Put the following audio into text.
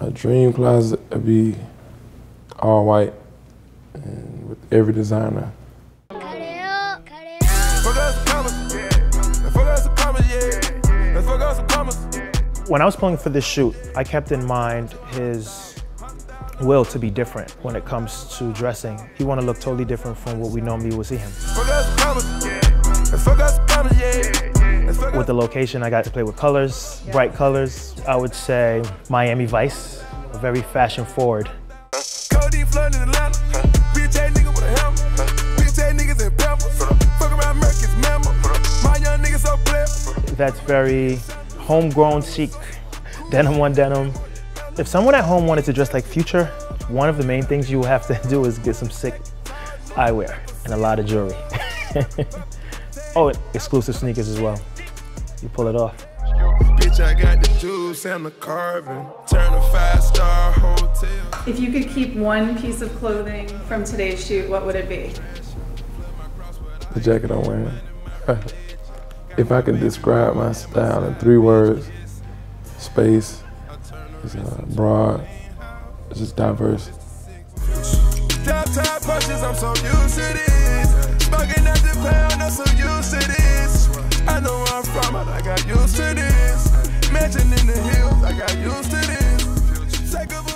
My dream closet would be all white and with every designer. When I was pulling for this shoot, I kept in mind his will to be different when it comes to dressing. He wanted to look totally different from what we normally would see him. With the location, I got to play with colors, bright colors. I would say Miami Vice, very fashion forward. That's very homegrown, chic, denim on denim. If someone at home wanted to dress like Future, one of the main things you will have to do is get some sick eyewear and a lot of jewelry. Oh, and exclusive sneakers as well. You pull it off. Bitch, I got the juice, Sam the Carvin. Turn a five-star hotel. If you could keep one piece of clothing from today's shoot, what would it be? The jacket I'm wearing. If I could describe my style in 3 words, space, it's broad, it's just diverse. I got used to this. Mansion in the hills, I got used to this.